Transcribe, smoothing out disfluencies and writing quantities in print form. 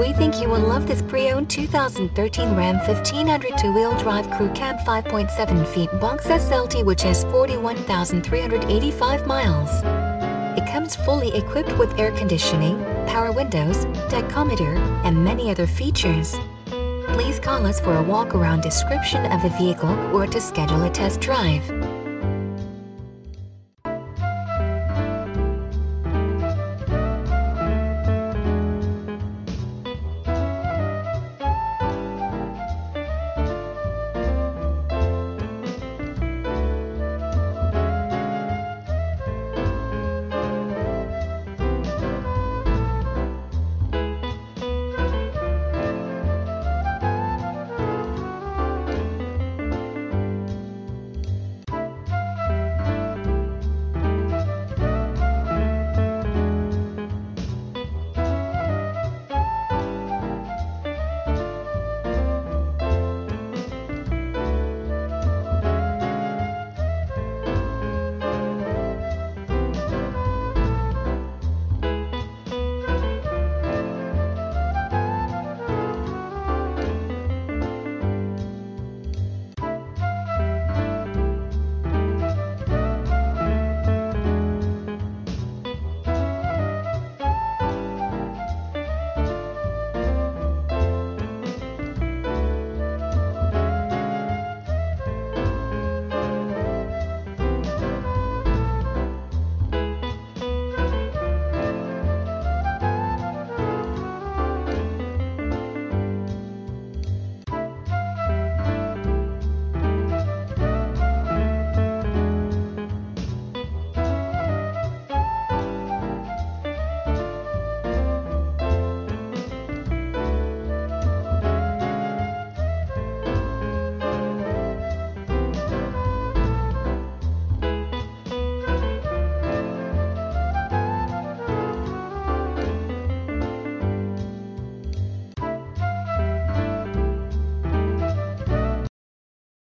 We think you will love this pre-owned 2013 Ram 1500 two-wheel drive crew cab 5.7 feet box SLT, which has 41,385 miles. It comes fully equipped with air conditioning, power windows, tachometer, and many other features. Please call us for a walk-around description of the vehicle or to schedule a test drive.